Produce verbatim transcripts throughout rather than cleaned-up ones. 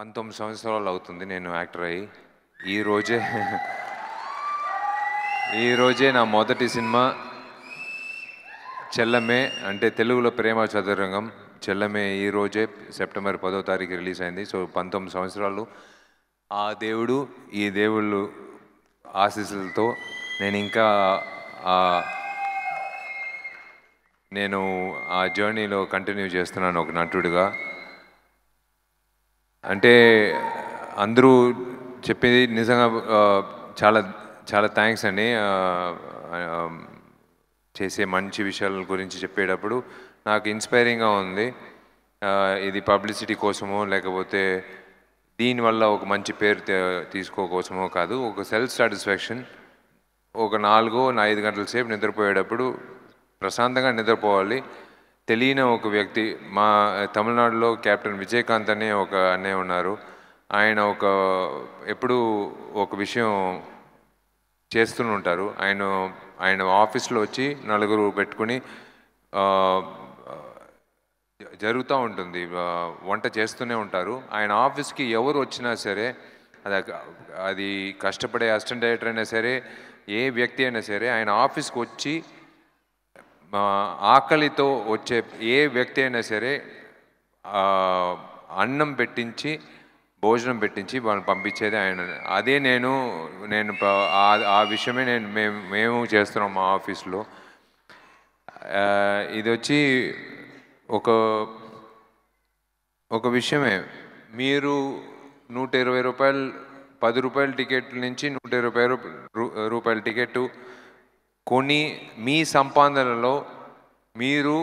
పంతొమ్మిది సంవత్సరాలు అవుతుంది నేను యాక్టర్ అయ్యి. ఈరోజే ఈరోజే నా మొదటి సినిమా చెల్లమే, అంటే తెలుగులో ప్రేమ చదరంగం. చెల్లమే ఈరోజే సెప్టెంబర్ పదో తారీఖు రిలీజ్ అయింది. సో పంతొమ్మిది సంవత్సరాలు ఆ దేవుడు ఈ దేవుళ్ళు ఆశీస్సులతో నేను ఇంకా నేను ఆ జర్నీలో కంటిన్యూ చేస్తున్నాను ఒక నటుడిగా. అంటే అందరూ చెప్పేది నిజంగా చాలా చాలా థ్యాంక్స్ అండి. చేసే మంచి విషయాల గురించి చెప్పేటప్పుడు నాకు ఇన్స్పైరింగ్గా ఉంది. ఇది పబ్లిసిటీ కోసమో లేకపోతే దీనివల్ల ఒక మంచి పేరు తీసుకోకోసమో కాదు, ఒక సెల్ఫ్ సాటిస్ఫాక్షన్. ఒక నాలుగో ఐదు గంటల సేపు నిద్రపోయేటప్పుడు ప్రశాంతంగా నిద్రపోవాలి. తెలియని ఒక వ్యక్తి, మా తమిళనాడులో కెప్టెన్ విజయకాంత్ అనే ఒక అన్నే ఉన్నారు. ఆయన ఒక ఎప్పుడు ఒక విషయం చేస్తూనే ఉంటారు. ఆయన ఆయన ఆఫీస్లో వచ్చి నలుగురు పెట్టుకుని జరుగుతూ ఉంటుంది, వంట చేస్తూనే ఉంటారు. ఆయన ఆఫీస్కి ఎవరు వచ్చినా సరే, అది అది కష్టపడే అసిస్టెంట్ డైరెక్టర్ అయినా సరే, ఏ వ్యక్తి అయినా సరే, ఆయన ఆఫీస్కి వచ్చి ఆకలితో వచ్చే ఏ వ్యక్తి అయినా సరే అన్నం పెట్టించి భోజనం పెట్టించి వాళ్ళని పంపించేది ఆయన. అదే నేను నేను ఆ విషయమే నేను మేము మేము చేస్తున్నాం మా ఆఫీస్లో. ఇది వచ్చి ఒక ఒక విషయమే. మీరు నూట ఇరవై రూపాయలు పది రూపాయల టికెట్ నుంచి నూట ఇరవై రూపాయల టికెట్ కొని మీ సంపాదనలో మీరు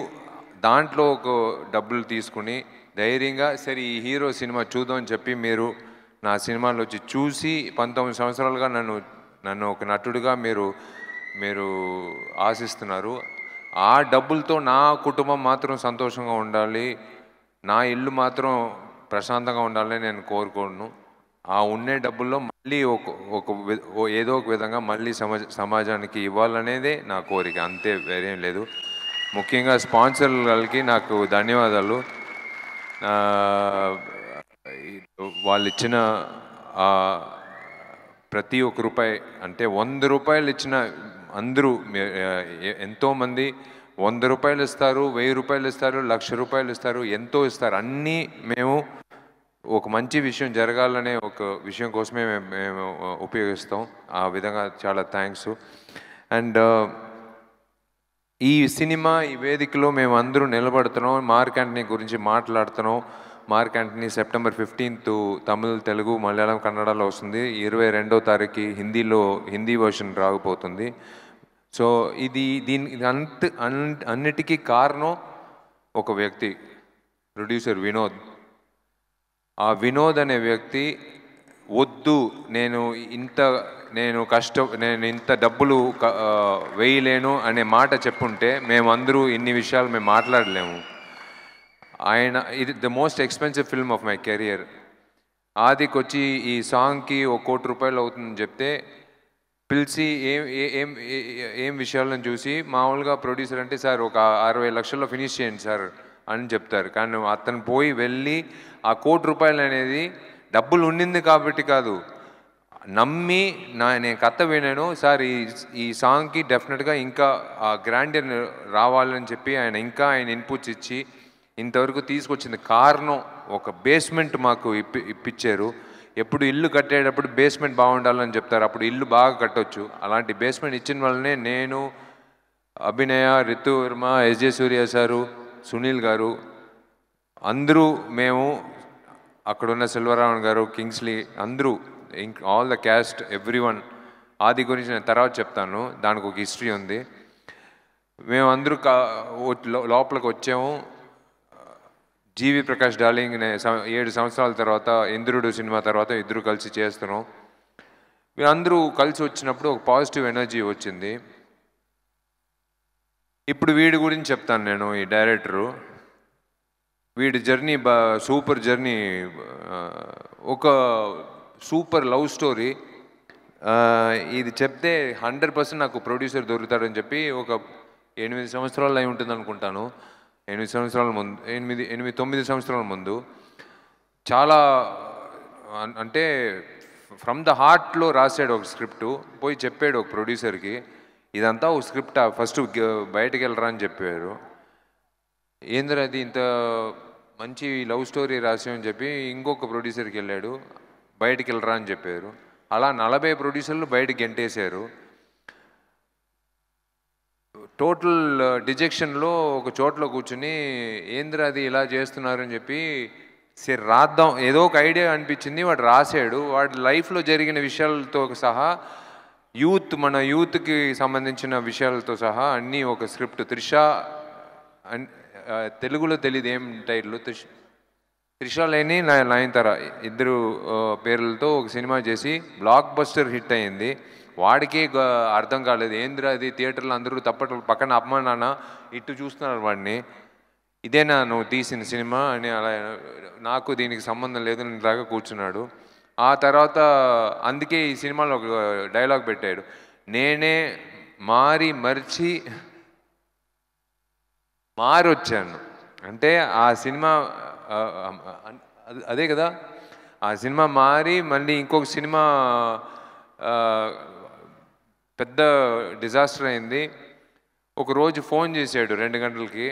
దాంట్లో ఒక డబ్బులు తీసుకుని ధైర్యంగా సరే ఈ హీరో సినిమా చూద్దాం అని చెప్పి మీరు నా సినిమాలో వచ్చి చూసి పంతొమ్మిది సంవత్సరాలుగా నన్ను నన్ను ఒక నటుడిగా మీరు మీరు ఆశిస్తున్నారు. ఆ డబ్బులతో నా కుటుంబం మాత్రం సంతోషంగా ఉండాలి, నా ఇల్లు మాత్రం ప్రశాంతంగా ఉండాలని నేను కోరుకోను. ఆ ఉండే డబ్బుల్లో మళ్ళీ ఒక ఒక ఏదో ఒక విధంగా మళ్ళీ సమాజ సమాజానికి ఇవ్వాలనేదే నా కోరిక, అంతే వేరేం లేదు. ముఖ్యంగా స్పాన్సర్లకి నాకు ధన్యవాదాలు. వాళ్ళు ఇచ్చిన ప్రతి ఒక్క రూపాయి, అంటే వంద రూపాయలు ఇచ్చిన అందరూ ఎంతోమంది వంద రూపాయలు ఇస్తారు, వెయ్యి రూపాయలు ఇస్తారు, లక్ష రూపాయలు ఇస్తారు, ఎంతో ఇస్తారు. అన్నీ మేము ఒక మంచి విషయం జరగాలనే ఒక విషయం కోసమే మేము ఉపయోగిస్తాం. ఆ విధంగా చాలా థ్యాంక్స్. అండ్ ఈ సినిమా ఈ వేదికలో మేము అందరూ నిలబడుతున్నాం, మార్క్ యాంటనీ గురించి మాట్లాడుతున్నాం. Mark Antony September fifteenth Tamil, Telugu, Malayalam, కన్నడలో వస్తుంది. ఇరవై రెండో తారీఖు హిందీలో హిందీ వర్షన్ రాకపోతుంది. సో ఇది దీని అంత అన్నిటికీ కారణం ఒక వ్యక్తి, ప్రొడ్యూసర్ వినోద్. ఆ వినోద్ అనే వ్యక్తి వద్దు నేను ఇంత నేను కష్టం నేను ఇంత డబ్బులు వేయలేను అనే మాట చెప్పుంటే మేమందరూ ఇన్ని విషయాలు మేము మాట్లాడలేము. ఆయన ఇది the most expensive film of my career. ఆదికి వచ్చి ఈ సాంగ్కి ఒక కోటి రూపాయలు అవుతుందని చెప్తే పిలిచి ఏం ఏం ఏం విషయాలను చూసి మామూలుగా ప్రొడ్యూసర్ అంటే సార్ ఒక అరవై లక్షల్లో ఫినిష్ చేయండి సార్ అని చెప్తారు. కానీ అతను పోయి వెళ్ళి ఆ కోటి రూపాయలు అనేది డబ్బులు ఉండింది కాబట్టి కాదు, నమ్మి నా నేను కథ విన్నాను సార్ ఈ ఈ సాంగ్కి డెఫినెట్గా ఇంకా ఆ గ్రాండర్ రావాలని చెప్పి ఆయన ఇంకా ఆయన ఇన్పుట్స్ ఇచ్చి ఇంతవరకు తీసుకొచ్చింది. కారణం ఒక బేస్మెంట్ మాకు ఇప్పి ఇప్పించారు ఎప్పుడు ఇల్లు కట్టేటప్పుడు బేస్మెంట్ బాగుండాలని చెప్తారు, అప్పుడు ఇల్లు బాగా కట్టొచ్చు. అలాంటి బేస్మెంట్ ఇచ్చిన వల్లనే నేను, Abhinaya, Ritu Varma, S J Surya sir, Sunil garu, అందరూ మేము అక్కడున్న సెల్వరామన్ గారు, కింగ్స్లీ, అందరూ, ink all the cast, everyone. Aadhi గురించి నేను తర్వాత చెప్తాను, దానికి ఒక హిస్టరీ ఉంది. మేము అందరూ కా లోపలికి వచ్చాము. జీవి ప్రకాష్ డార్లింగ్ ఏడు సంవత్సరాల తర్వాత ఇంద్రుడు సినిమా తర్వాత ఇద్దరు కలిసి చేస్తున్నాం. వీళ్ళందరూ కలిసి వచ్చినప్పుడు ఒక పాజిటివ్ ఎనర్జీ వచ్చింది. ఇప్పుడు వీడి గురించి చెప్తాను నేను, ఈ డైరెక్టరు. వీడి జర్నీ బా సూపర్ జర్నీ, ఒక సూపర్ లవ్ స్టోరీ. ఇది చెప్తే హండ్రెడ్ పర్సెంట్ నాకు ప్రొడ్యూసర్ దొరుకుతాడని చెప్పి ఒక ఎనిమిది సంవత్సరాలు అయి ఉంటుంది అనుకుంటాను, ఎనిమిది సంవత్సరాల ముందు ఎనిమిది ఎనిమిది తొమ్మిది సంవత్సరాల ముందు చాలా అంటే ఫ్రమ్ ద హార్ట్లో రాసాడు ఒక స్క్రిప్టు, పోయి చెప్పాడు ఒక ప్రొడ్యూసర్కి ఇదంతా ఒక స్క్రిప్ట్ ఫస్ట్ బయటకు వెళ్ళరా అని చెప్పారు. ఏంద్ర అది ఇంత మంచి లవ్ స్టోరీ రాసామని చెప్పి ఇంకొక ప్రొడ్యూసర్కి వెళ్ళాడు, బయటకు వెళ్ళరా అని చెప్పారు. అలా నలభై ప్రొడ్యూసర్లు బయటకు గెంటేశారు. టోటల్ డిజెక్షన్లో ఒక చోట్లో కూర్చుని ఏంద్ర అది ఇలా చేస్తున్నారని చెప్పి సరే రాద్దాం ఏదో ఒక ఐడియా అనిపించింది, వాడు రాశాడు. వాడి లైఫ్లో జరిగిన విషయాలతో సహా యూత్ మన యూత్కి సంబంధించిన విషయాలతో సహా అన్నీ ఒక స్క్రిప్ట్. త్రిష అన్ తెలుగులో తెలియదు ఏం టైటిల్, త్రిష త్రిష లేని నయనతార ఇద్దరు పేర్లతో ఒక సినిమా చేసి బ్లాక్ బస్టర్ హిట్ అయింది. వాడికే అర్థం కాలేదు ఏంద్ర అది, థియేటర్లో అందరూ తప్పట్లు పక్కన అపమానాన ఇటు చూస్తున్నారు వాడిని, ఇదేనా నువ్వు తీసిన సినిమా అని. అలా నాకు దీనికి సంబంధం లేదు నేను రాగా కూర్చున్నాడు. ఆ తర్వాత అందుకే ఈ సినిమాలో ఒక డైలాగ్ పెట్టాడు, నేనే మారి మర్చి మారొచ్చాను. అంటే ఆ సినిమా అదే కదా, ఆ సినిమా మారి మళ్ళీ ఇంకొక సినిమా పెద్ద డిజాస్టర్ అయింది. ఒకరోజు ఫోన్ చేశాడు రెండు గంటలకి,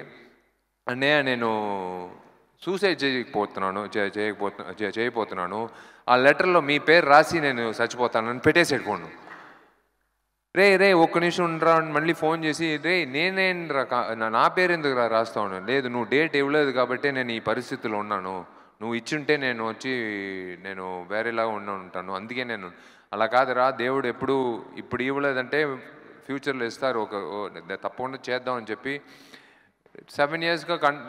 అన్నయ్య నేను సూసైడ్ చేయకపోతున్నాను చేయకపోతున్నా చేయపోతున్నాను ఆ లెటర్లో మీ పేరు రాసి నేను చచ్చిపోతానని పెట్టేసాడు ఫోన్. రే రే ఒక్క నిమిషం ఉండరా అని మళ్ళీ ఫోన్ చేసి, రే నేనేంద్రా నా పేరు ఎందుకు రా రాస్తాను, లేదు నువ్వు డేట్ ఇవ్వలేదు కాబట్టి నేను ఈ పరిస్థితిలో ఉన్నాను, నువ్వు ఇచ్చుంటే నేను వచ్చి నేను వేరేలాగా ఉండి ఉంటాను, అందుకే నేను అలా కాదురా దేవుడు ఎప్పుడు ఇప్పుడు ఇవ్వలేదంటే ఫ్యూచర్లో ఇస్తారు ఒక తప్పకుండా చేద్దామని చెప్పి సెవెన్ ఇయర్స్గా కన్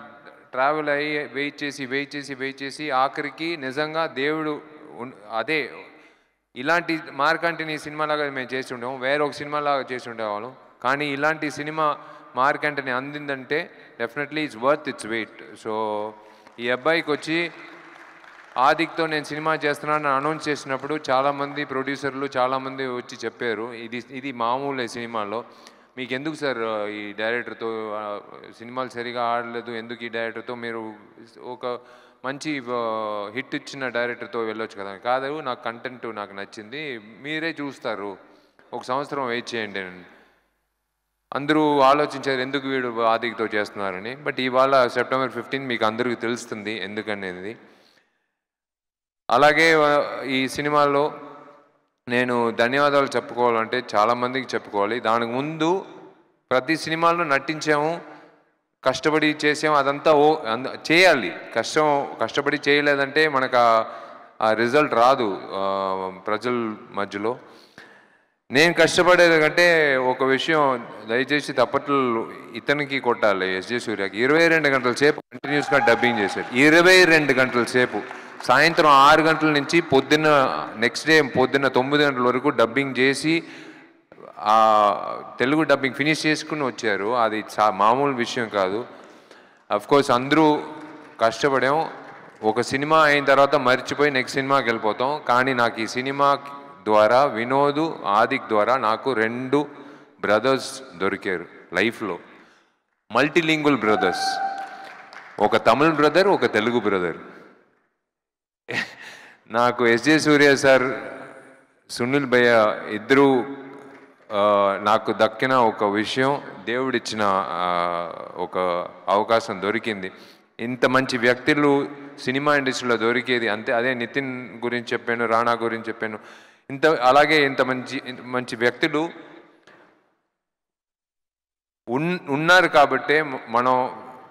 ట్రావెల్ అయ్యి వెయిట్ చేసి వెయిట్ చేసి వెయిట్ చేసి ఆఖరికి నిజంగా దేవుడు అదే ఇలాంటి మార్క్ ఆంటనీ సినిమాలాగా మేము చేసి ఉండేము, వేరొక సినిమాలాగా చేసి ఉండేవాళ్ళం. కానీ ఇలాంటి సినిమా మార్క్ ఆంటనీ అందిందంటే definitely it's worth it's wait. So ఈ అబ్బాయికి వచ్చి ఆదిక్తో నేను సినిమా చేస్తున్నాను అనౌన్స్ చేసినప్పుడు చాలామంది ప్రొడ్యూసర్లు చాలామంది వచ్చి చెప్పారు ఇది ఇది మామూలే సినిమాలో, మీకు ఎందుకు సార్ ఈ డైరెక్టర్తో సినిమాలు సరిగా ఆడలేదు, ఎందుకు ఈ డైరెక్టర్తో మీరు ఒక మంచి హిట్ ఇచ్చిన డైరెక్టర్తో వెళ్ళొచ్చు కదా. కాదు నాకు కంటెంట్ నాకు నచ్చింది, మీరే చూస్తారు, ఒక సంవత్సరం వెయిట్ చేయండి అని అందరూ ఆలోచించారు ఎందుకు వీడు ఆదిక్తో చేస్తున్నారని. బట్ ఇవాళ సెప్టెంబర్ ఫిఫ్టీన్ మీకు అందరికీ తెలుస్తుంది ఎందుకనేది. అలాగే ఈ సినిమాలో నేను ధన్యవాదాలు చెప్పుకోవాలంటే చాలామందికి చెప్పుకోవాలి. దానికి ముందు ప్రతి సినిమాలో నటించాము, కష్టపడి చేసాము, అదంతా ఓ చేయాలి, కష్టం కష్టపడి చేయలేదంటే మనకు ఆ రిజల్ట్ రాదు ప్రజల మధ్యలో. నేను కష్టపడేది కంటే ఒక విషయం దయచేసి తప్పట్లు ఇతనికి కొట్టాలి, ఎస్ జే సూర్యకి. ఇరవై రెండు గంటల సేపు కంటిన్యూస్గా డబ్బింగ్ చేశాడు, ఇరవై రెండు గంటల సేపు సాయంత్రం ఆరు గంటల నుంచి పొద్దున్న నెక్స్ట్ డే పొద్దున్న తొమ్మిది గంటల వరకు డబ్బింగ్ చేసి తెలుగు డబ్బింగ్ ఫినిష్ చేసుకుని వచ్చారు. అది మామూలు విషయం కాదు. అఫ్కోర్స్ అందరూ కష్టపడాం. ఒక సినిమా అయిన తర్వాత మర్చిపోయి నెక్స్ట్ సినిమాకి వెళ్ళిపోతాం. కానీ నాకు ఈ సినిమా ద్వారా వినోద్ ఆదిక్ ద్వారా నాకు రెండు బ్రదర్స్ దొరికారు లైఫ్లో, మల్టీలింగ్వల్ బ్రదర్స్, ఒక తమిళ బ్రదర్ ఒక తెలుగు బ్రదర్. నాకు S J Surya sir Sunil భయ్య ఇద్దరు నాకు దక్కిన ఒక విషయం, దేవుడిచ్చిన ఒక అవకాశం దొరికింది. ఇంత మంచి వ్యక్తులు సినిమా ఇండస్ట్రీలో దొరికేది అంతే. అదే నితిన్ గురించి చెప్పాను, రాణా గురించి చెప్పాను, ఇంత అలాగే ఇంత మంచి మంచి వ్యక్తులు ఉన్ ఉన్నారు కాబట్టే మనం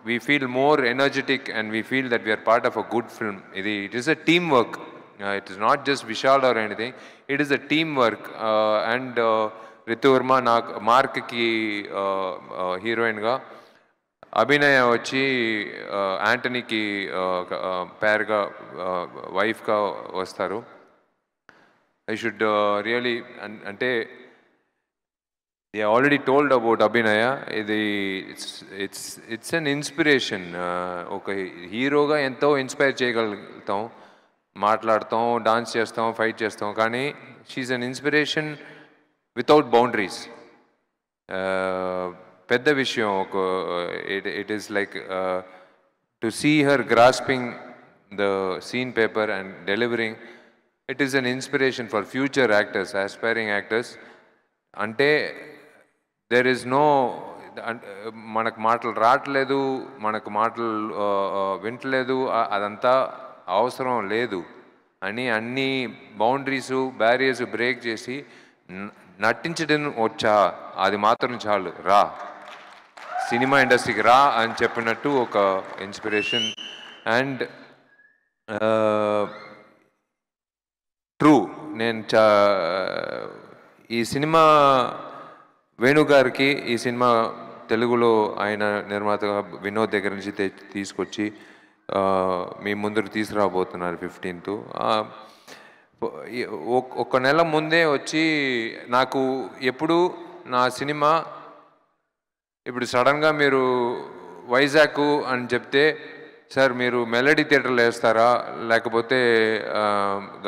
we feel more energetic and we feel that we are part of a good film. It, it is a teamwork. Uh, it is not just Vishal or anything. It is a teamwork. Uh, and uh, Ritu Varma, Naak, Mark ki uh, uh, heroine ga, Abhinaya vachi uh, Antony ki uh, uh, pair ga, uh, wife ka vastaru. I should uh, really, ante, they already told about Abhinaya. It's, it's, it's an inspiration. Uh, okay, hero ga ento inspire cheyagaltam, maatladtam, dance chestam, fight chestam, kaani she's an inspiration without boundaries. Pedda vishayam, it is like uh, to see her grasping the scene paper and delivering It is an inspiration for future actors, aspiring actors. Ante, there is no... మనకు మాటలు రాట్లేదు, మనకు మాటలు వింటలేదు, అదంతా అవసరం లేదు అని అన్ని బౌండరీసు బ్యారియర్స్ బ్రేక్ చేసి నటించడం వచ్చా, అది మాత్రం చాలు, రా సినిమా ఇండస్ట్రీకి రా అని చెప్పినట్టు ఒక ఇన్స్పిరేషన్. అండ్ ట్రూ, నేను ఈ సినిమా వేణుగారికి, ఈ సినిమా తెలుగులో ఆయన నిర్మాతగా వినోద్ దగ్గర నుంచి తీసుకొచ్చి మీ ముందుకు తీసుకురాబోతున్నారు ఫిఫ్టీన్త్. ఒక నెల ముందే వచ్చి నాకు ఎప్పుడు నా సినిమా ఇప్పుడు సడన్గా మీరు వైజాగ్ అని చెప్తే, సార్ మీరు మెలడీ థియేటర్లో వేస్తారా లేకపోతే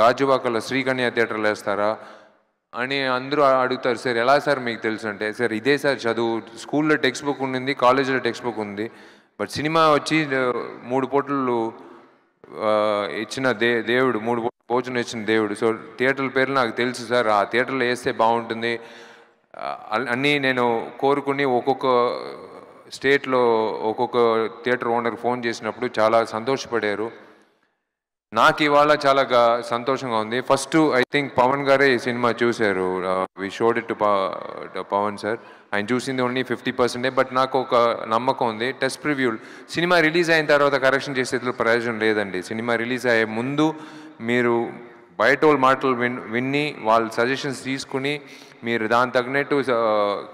గాజువాకలో శ్రీకన్య థియేటర్లో వేస్తారా అని అందరూ అడుగుతారు. సార్ ఎలా సార్ మీకు తెలుసు అంటే, సార్ ఇదే సార్ చదువు, స్కూల్లో టెక్స్ట్ బుక్ ఉండింది, కాలేజీలో టెక్స్ట్ బుక్ ఉంది, బట్ సినిమా వచ్చి మూడు పోట్లు ఇచ్చిన దే దేవుడు మూడు పోచును ఇచ్చిన దేవుడు. సో థియేటర్ల పేర్లు నాకు తెలుసు సార్, ఆ థియేటర్లో వేస్తే బాగుంటుంది అన్నీ నేను కోరుకుని ఒక్కొక్క స్టేట్లో ఒక్కొక్క థియేటర్ ఓనర్కి ఫోన్ చేసినప్పుడు చాలా సంతోషపడారు. నాకు ఇవాళ చాలా సంతోషంగా ఉంది. ఫస్ట్ ఐ థింక్ పవన్ గారే ఈ సినిమా చూశారు, we showed it to Pawan sir. ఆయన చూసింది ఓన్లీ ఫిఫ్టీ పర్సెంటే, బట్ నాకు ఒక నమ్మకం ఉంది. టెస్ట్ ప్రివ్యూ సినిమా రిలీజ్ అయిన తర్వాత కరెక్షన్ చేసేట్లు ప్రయోజనం లేదండి. సినిమా రిలీజ్ అయ్యే ముందు మీరు బయట వాళ్ళ మాటలు విన్ విన్ని వాళ్ళ సజెషన్స్ తీసుకుని మీరు దాని తగినట్టు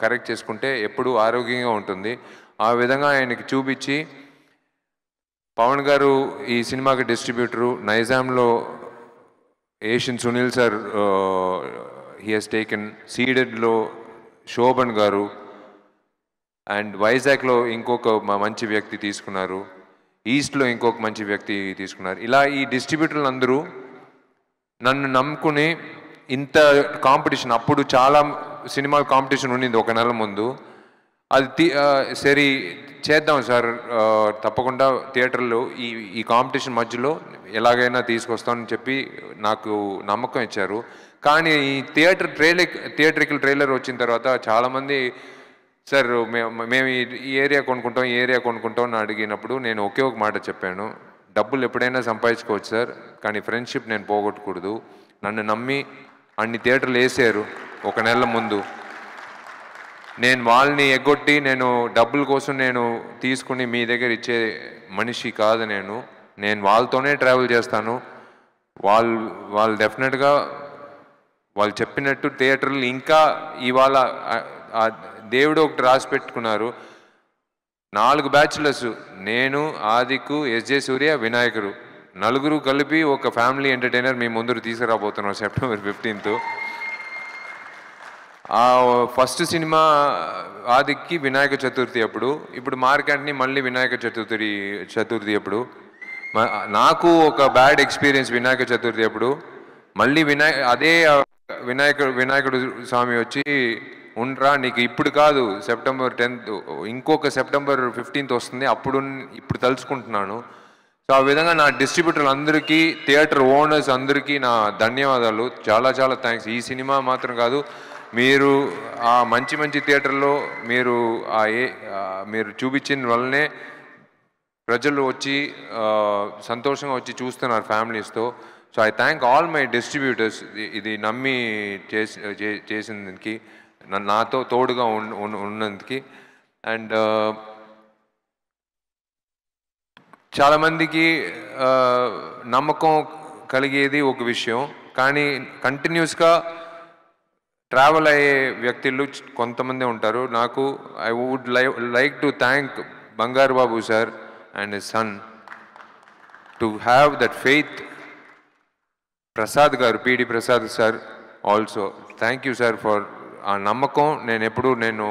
కరెక్ట్ చేసుకుంటే ఎప్పుడూ ఆరోగ్యంగా ఉంటుంది. ఆ విధంగా ఆయనకి చూపించి, పవన్ గారు ఈ సినిమాకి డిస్ట్రిబ్యూటరు, నైజాంలో Asian Sunil sir he has taken, సీడెడ్లో శోభన్ గారు, అండ్ వైజాగ్లో ఇంకొక మంచి వ్యక్తి తీసుకున్నారు, ఈస్ట్లో ఇంకొక మంచి వ్యక్తి తీసుకున్నారు. ఇలా ఈ డిస్ట్రిబ్యూటర్లు అందరూ నన్ను నమ్ముకుని ఇంత కాంపిటీషన్, అప్పుడు చాలా సినిమాల కాంపిటీషన్ ఉండింది ఒక నెల ముందు, అది సరి చేద్దాం సార్ తప్పకుండా థియేటర్లో ఈ ఈ కాంపిటీషన్ మధ్యలో ఎలాగైనా తీసుకొస్తామని చెప్పి నాకు నమ్మకం ఇచ్చారు. కానీ ఈ థియేటర్ ట్రైలర్ థియేటర్కి ట్రైలర్ వచ్చిన తర్వాత చాలామంది, సార్ మేము ఈ ఏరియా కొనుక్కుంటాం ఈ ఏరియా కొనుక్కుంటాం అని అడిగినప్పుడు నేను ఒకే ఒక మాట చెప్పాను, డబ్బులు ఎప్పుడైనా సంపాదించుకోవచ్చు సార్, కానీ ఫ్రెండ్షిప్ నేను పోగొట్టకూడదు. నన్ను నమ్మి అన్ని థియేటర్లు వేసారు ఒక నెల ముందు. నేను వాళ్ళని ఎగ్గొట్టి నేను డబ్బుల కోసం నేను తీసుకుని మీ దగ్గర ఇచ్చే మనిషి కాదు. నేను నేను వాళ్ళతోనే ట్రావెల్ చేస్తాను. వాళ్ళు వాళ్ళు డెఫినెట్గా వాళ్ళు చెప్పినట్టు థియేటర్లు ఇంకా ఇవాళ దేవుడు ఒకటి రాసి పెట్టుకున్నారు. నాలుగు బ్యాచ్లర్స్, నేను, ఆదికు, ఎస్ జే సూర్య, వినాయకుడు, నలుగురు కలిపి ఒక ఫ్యామిలీ ఎంటర్టైనర్ మీ ముందు తీసుకురాబోతున్నాం సెప్టెంబర్ ఫిఫ్టీన్త్. ఆ ఫస్ట్ సినిమా ఆదికి వినాయక చతుర్థి అప్పుడు, ఇప్పుడు మార్క్ అంటనీ మళ్ళీ వినాయక చతుర్థి చతుర్థి అప్పుడు. నాకు ఒక బ్యాడ్ ఎక్స్పీరియన్స్ వినాయక చతుర్థి అప్పుడు. మళ్ళీ వినాయ అదే వినాయక వినాయకుడు స్వామి వచ్చి, ఉండ్రా నీకు ఇప్పుడు కాదు సెప్టెంబర్ టెన్త్, ఇంకొక సెప్టెంబర్ ఫిఫ్టీన్త్ వస్తుంది, అప్పుడు ఇప్పుడు తలుచుకుంటున్నాను. సో ఆ విధంగా నా డిస్ట్రిబ్యూటర్లు అందరికీ, థియేటర్ ఓనర్స్ అందరికీ నా ధన్యవాదాలు, చాలా చాలా థ్యాంక్స్. ఈ సినిమా మాత్రం కాదు, మీరు ఆ మంచి మంచి థియేటర్లో మీరు ఆ ఏ మీరు చూపించిన వల్లనే ప్రజలు వచ్చి సంతోషంగా వచ్చి చూస్తున్నారు ఫ్యామిలీస్తో. So I thank all my distributors, ఇది నమ్మి చేసి చేసినందుకు, నాతో తోడుగా ఉన్నందుకు. అండ్ చాలామందికి నమ్మకం కలిగేది ఒక విషయం, కానీ కంటిన్యూస్గా ట్రావెల్ అయ్యే వ్యక్తులు కొంతమంది ఉంటారు. నాకు I would lie like to thank Bangar Babu sir and his son to have that faith. Prasad garu, P D Prasad sir also, thank you sir for ఆ నమ్మకం. నేను ఎప్పుడు నేను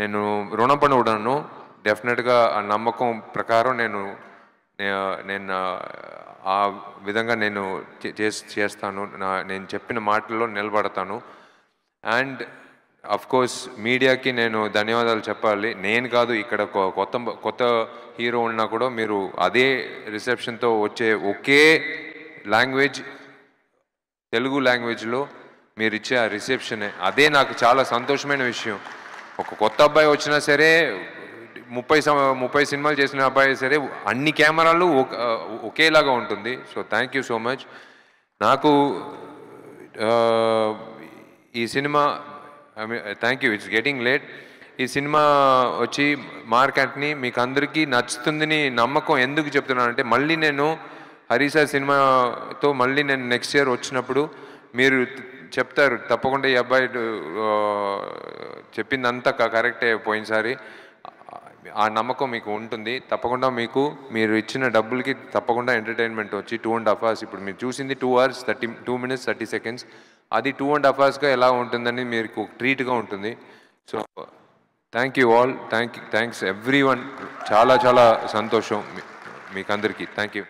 నేను రుణపడి ఉన్నాను. డెఫినెట్గా ఆ నమ్మకం ప్రకారం నేను నేను ఆ విధంగా నేను చేస్తాను, నా నేను చెప్పిన మాటల్లో నిలబడతాను. అండ్ అఫ్కోర్స్ మీడియాకి నేను ధన్యవాదాలు చెప్పాలి. నేను కాదు, ఇక్కడ కొత్త కొత్త హీరో ఉన్నా కూడా మీరు అదే రిసెప్షన్తో వచ్చే ఒకే లాంగ్వేజ్ తెలుగు లాంగ్వేజ్లో మీరు ఇచ్చే ఆ రిసెప్షన్ అదే నాకు చాలా సంతోషమైన విషయం. ఒక కొత్త అబ్బాయి వచ్చినా సరే, ముప్పై ముప్పై సినిమాలు చేసిన అబ్బాయి సరే, అన్ని కెమెరాలు ఒకేలాగా ఉంటుంది. So thank you so much. నాకు ఈ cinema I mean thank you, it's getting late. ఈ సినిమా వచ్చి మార్క్ యాంటనీ మీకు అందరికీ నచ్చుతుందని నమ్మకం. ఎందుకు చెప్తున్నానంటే మళ్ళీ నేను హరి సార్ సినిమాతో మళ్ళీ నేను నెక్స్ట్ ఇయర్ వచ్చినప్పుడు మీరు చెప్తారు తప్పకుండా ఈ అబ్బాయి చెప్పిందంతా కరెక్ట్ అయిపోయినసారి. ఆ నమ్మకం మీకు ఉంటుంది తప్పకుండా. మీకు మీరు ఇచ్చిన డబ్బులకి తప్పకుండా ఎంటర్టైన్మెంట్ వచ్చి టూ అండ్ హాఫ్ అవర్స్ ఇప్పుడు మీరు చూసింది two hours thirty two minutes thirty seconds అది టూ అండ్ హాఫ్ అవర్స్గా ఎలా ఉంటుందని మీకు ట్రీట్గా ఉంటుంది. So thank you all, thank you, thanks everyone. చాలా చాలా సంతోషం మీకందరికీ. Thank you.